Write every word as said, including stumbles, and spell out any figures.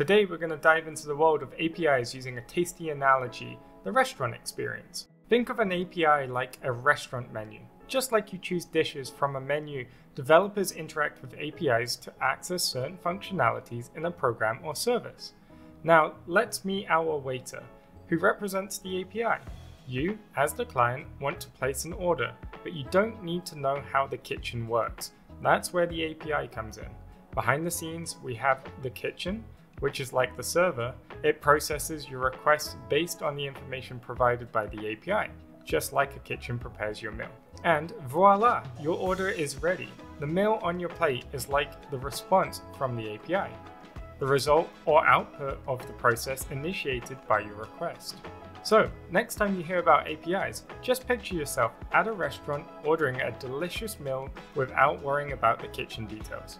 Today we're going to dive into the world of A P Is using a tasty analogy, the restaurant experience. Think of an A P I like a restaurant menu. Just like you choose dishes from a menu, developers interact with A P Is to access certain functionalities in a program or service. Now let's meet our waiter, who represents the A P I. You, as the client, want to place an order, but you don't need to know how the kitchen works. That's where the A P I comes in. Behind the scenes, we have the kitchen, which is like the server. It processes your request based on the information provided by the A P I, just like a kitchen prepares your meal. And voila, your order is ready. The meal on your plate is like the response from the A P I, the result or output of the process initiated by your request. So next time you hear about A P Is, just picture yourself at a restaurant ordering a delicious meal without worrying about the kitchen details.